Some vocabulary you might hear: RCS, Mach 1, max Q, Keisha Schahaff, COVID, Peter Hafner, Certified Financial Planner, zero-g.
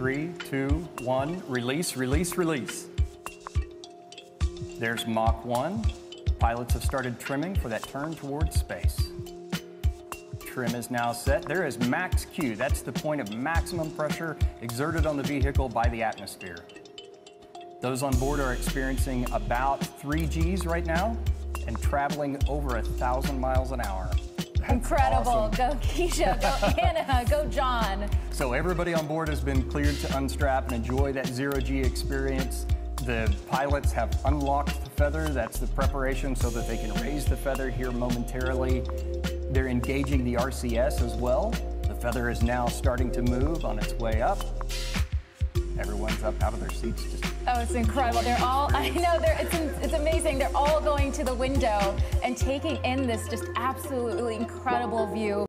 3, 2, 1, release, release, release. There's Mach 1. Pilots have started trimming for that turn towards space. Trim is now set. There is max Q. That's the point of maximum pressure exerted on the vehicle by the atmosphere. Those on board are experiencing about 3 Gs right now and traveling over 1,000 miles an hour. That's incredible. Awesome. Go Keisha, go Anna, go John. So everybody on board has been cleared to unstrap and enjoy that zero-g experience. The pilots have unlocked the feather. That's the preparation so that they can raise the feather here momentarily. They're engaging the RCS as well. The feather is now starting to move on its way up. Everyone's up out of their seats. Just oh, it's incredible. They're all, I know, it's amazing. They're all going to the window and taking in this just absolutely incredible view.